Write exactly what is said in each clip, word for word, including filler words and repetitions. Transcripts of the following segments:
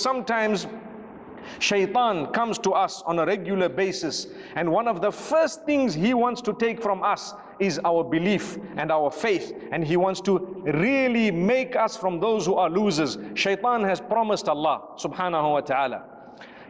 Sometimes Shaitan comes to us on a regular basis, and one of the first things he wants to take from us is our belief and our faith, and he wants to really make us from those who are losers. Shaitan has promised Allah subhanahu wa ta'ala.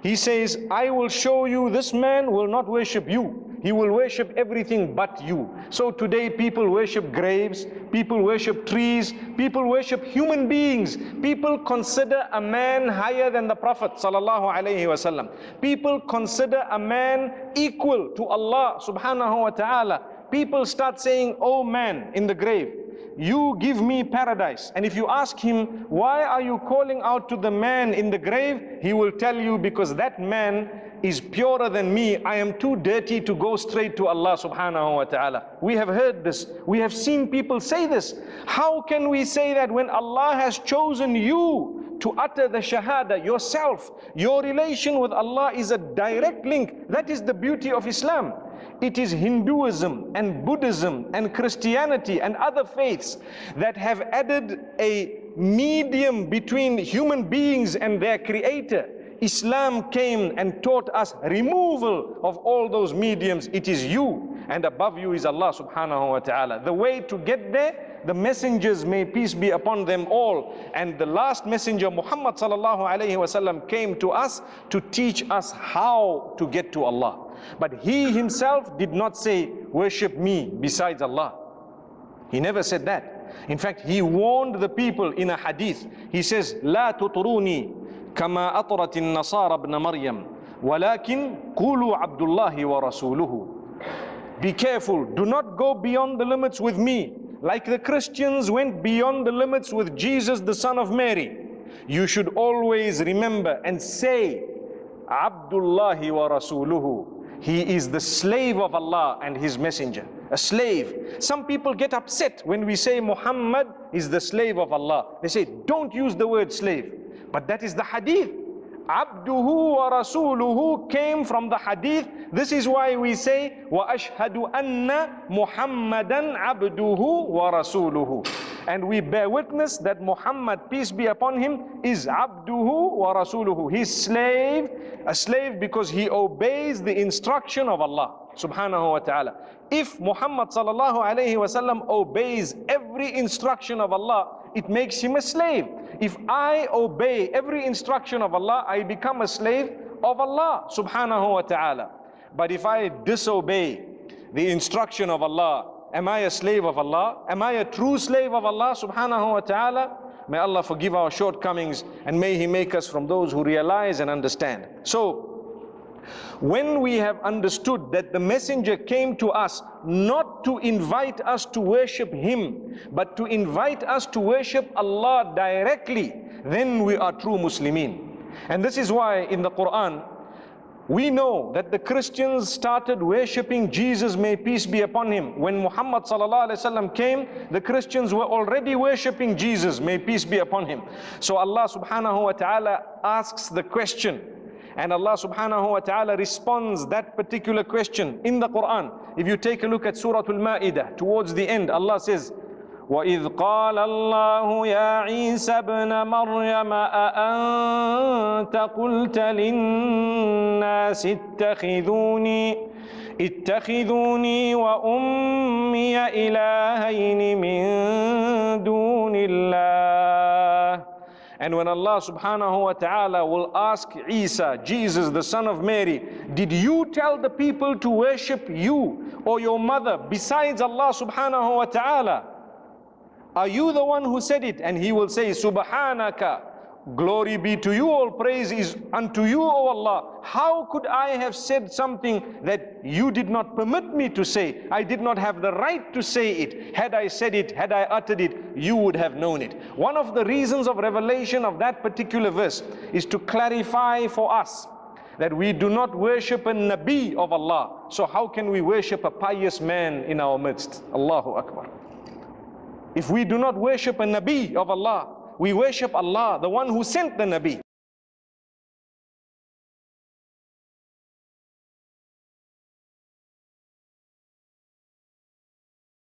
He says, I will show you this man will not worship you. He will worship everything but you. So today people worship graves, people worship trees, people worship human beings. People consider a man higher than the Prophet sallallahu alaihi wasallam. People consider a man equal to Allah subhanahu wa ta'ala. People start saying, oh man in the grave, you give me paradise. And if you ask him, why are you calling out to the man in the grave? He will tell you, because that man is purer than me. I am too dirty to go straight to Allah subhanahu wa ta'ala. We have heard this. We have seen people say this. How can we say that when Allah has chosen you to utter the shahada yourself? Your relation with Allah is a direct link. That is the beauty of Islam. It is Hinduism and Buddhism and Christianity and other faiths that have added a medium between human beings and their creator. Islam came and taught us removal of all those mediums. It is you, and above you is Allah subhanahu wa ta'ala. The way to get there, the messengers, may peace be upon them all, and the last messenger Muhammad sallallahu alaihi wasallam came to us to teach us how to get to Allah. But he himself did not say, worship me besides Allah. He never said that. In fact, he warned the people in a hadith. He says, لا تطروني كما أطرت النصارى ابن مريم ولكن قولوا عبد الله ورسوله. Be careful, do not go beyond the limits with me, like the Christians went beyond the limits with Jesus, the son of Mary. You should always remember and say, Abdullahi wa Rasuluhu. He is the slave of Allah and his messenger. A slave. Some people get upset when we say Muhammad is the slave of Allah. They say, don't use the word slave. But that is the hadith. Abduhu wa Rasuluhu came from the hadith. This is why we say, wa ashhadu anna Muhammadan abduhu wa Rasuluhu. And we bear witness that Muhammad, peace be upon him, is abduhu wa rasuluhu. He's slave, a slave because he obeys the instruction of Allah subhanahu wa ta'ala. If Muhammad sallallahu alayhi wa sallam obeys every instruction of Allah, it makes him a slave. If I obey every instruction of Allah, I become a slave of Allah subhanahu wa ta'ala. But if I disobey the instruction of Allah, am I a slave of Allah? Am I a true slave of Allah subhanahu wa ta'ala? May Allah forgive our shortcomings, and may He make us from those who realize and understand. So, when we have understood that the messenger came to us not to invite us to worship him, but to invite us to worship Allah directly, then we are true Muslimin. And this is why in the Quran, we know that the Christians started worshipping Jesus, may peace be upon him. When Muhammad sallallahu alaihi wasallam came, the Christians were already worshipping Jesus, may peace be upon him. So Allah subhanahu wa ta'ala asks the question, and Allah subhanahu wa ta'ala responds that particular question in the Quran. If you take a look at Surah Al-Ma'idah, towards the end, Allah says, وَإِذْ قَالَ اللَّهُ يَا عِيسَى ابْنَ مَرْيَمَ أَأَنْتَ قُلْتَ لِلنَّاسِ اتَّخِذُونِي اتَّخِذُونِي وَأُمِّيَ إِلَٰهَيْنِ مِن دُونِ اللَّهِ. And when Allah subhanahu wa ta'ala will ask Isa, Jesus, the son of Mary, did you tell the people to worship you or your mother besides Allah subhanahu wa ta'ala? Are you the one who said it? And he will say, Subhanaka, glory be to you, all praise is unto you, O Allah. How could I have said something that you did not permit me to say? I did not have the right to say it. Had I said it, had I uttered it, you would have known it. One of the reasons of revelation of that particular verse is to clarify for us that we do not worship a Nabi of Allah. So how can we worship a pious man in our midst? Allahu Akbar. If we do not worship a Nabi of Allah, we worship Allah, the one who sent the Nabi.